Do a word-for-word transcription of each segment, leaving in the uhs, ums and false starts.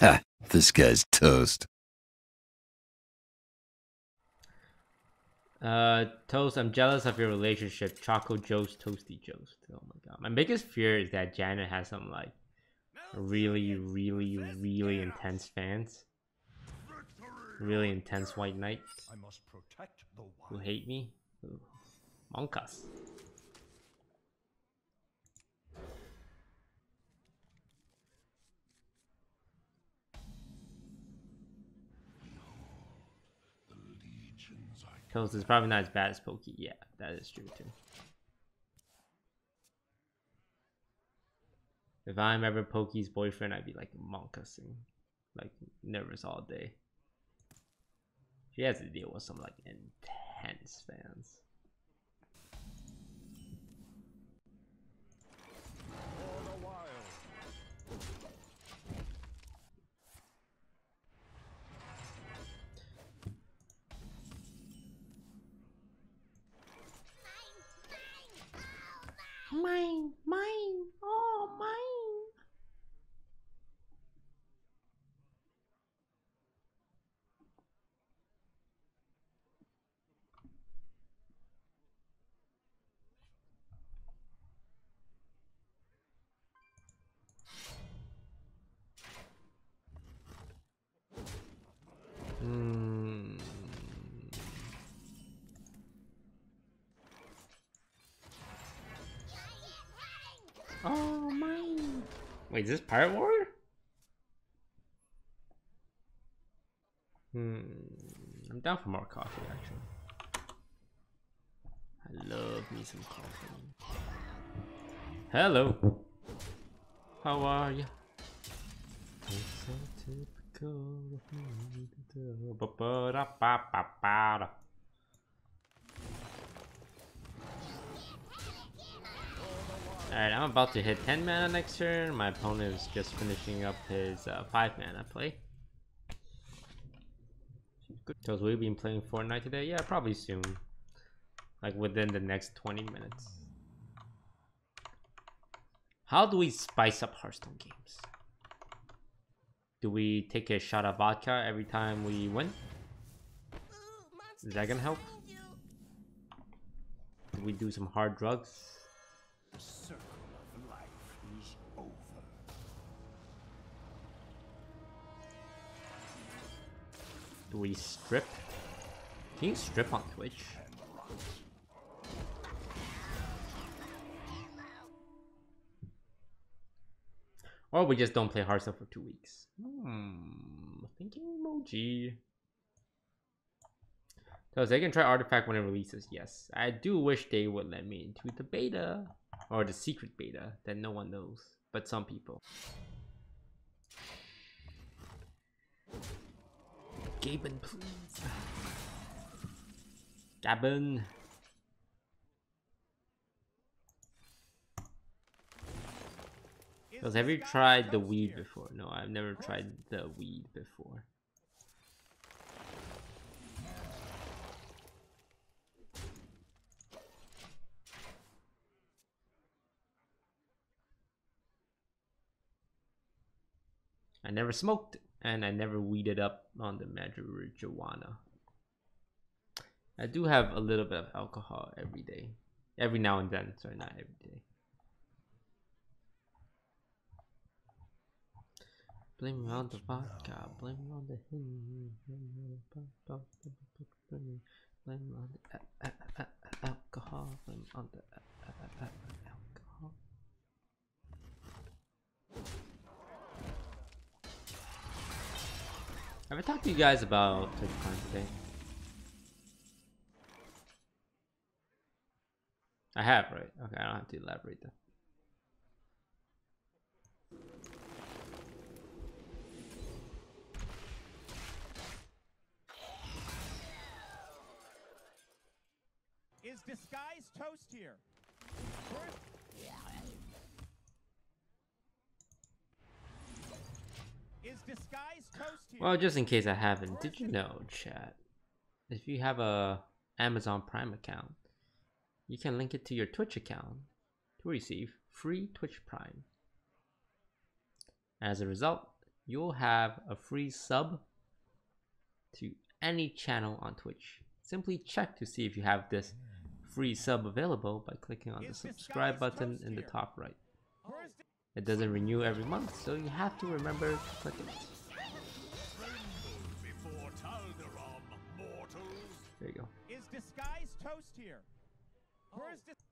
Ha, this guy's toast. Uh, Toast, I'm jealous of your relationship. Choco Joe's, Toasty Joe's. Oh my god. My biggest fear is that Janet has some, like, really, really, really intense fans. Really intense white knight. I must protect the wild. Who hate me? Ooh. Monkas. Toast is probably not as bad as Pokey. Yeah, that is true too. If I'm ever Pokey's boyfriend, I'd be like Monkasing, like nervous all day. She has to deal with some like intense fans. Mine, mine, oh, mine. Oh, mine. Wait, is this Pirate Warrior? Hmm. I'm down for more coffee, actually. I love me some coffee. Hello. How are you? So typical. Alright, I'm about to hit ten mana next turn. My opponent is just finishing up his uh, five mana play. Toast, will you be playing Fortnite today? Yeah, probably soon. Like within the next twenty minutes. How do we spice up Hearthstone games? Do we take a shot of vodka every time we win? Is that gonna help? Do we do some hard drugs? The circle of life is over. Do we strip? Can you strip on Twitch? Or we just don't play Hearthstone for two weeks. Hmm, thinking emoji. So they can try Artifact when it releases. Yes, I do wish they would let me into the beta. Or the secret beta that no one knows, but some people. Gaben, please. Gaben. Because have you tried the weed before? No, I've never tried the weed before. I never smoked, and I never weeded up on the marijuana. I do have a little bit of alcohol every day. Every now and then, sorry, not every day. Blame me on the vodka, blame me on the henny, blame me on the alcohol, blame me on the alcohol. Have I talked to you guys about TwitchCon today? I have, right? Okay, I don't have to elaborate then. Is Disguised Toast here? Well, just in case I haven't, did you know, chat, if you have a Amazon Prime account, you can link it to your Twitch account to receive free Twitch Prime. As a result, you'll have a free sub to any channel on Twitch. Simply check to see if you have this free sub available by clicking on the subscribe button in the top right. It doesn't renew every month, so you have to remember to click it. There you go. Is Disguised Toast here? Where's Dis-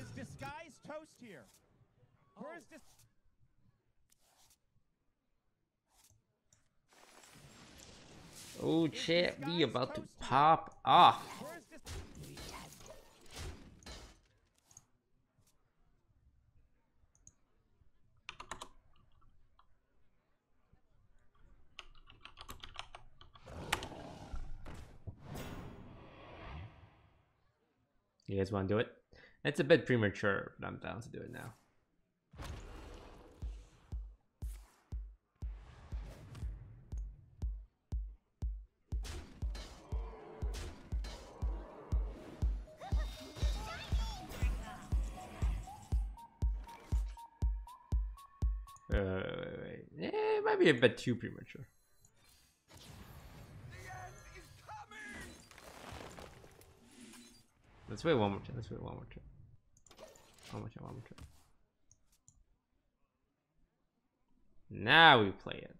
Is Disguised Toast here? Where's Dis- Oh shit, we about to pop off. You guys want to do it? It's a bit premature, but I'm down to do it now. Uh, wait, wait. Eh, it might be a bit too premature. The end is coming. Let's wait one more time. Let's wait one more time. One more time. One more time. Now we play it.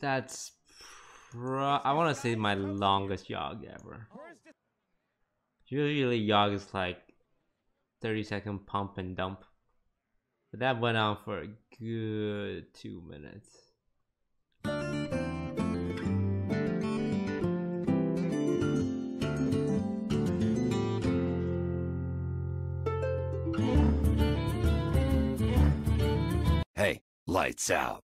That's pro I want to say my longest jog ever. Usually jog is like thirty second pump and dump, but that went on for a good two minutes. Hey, lights out.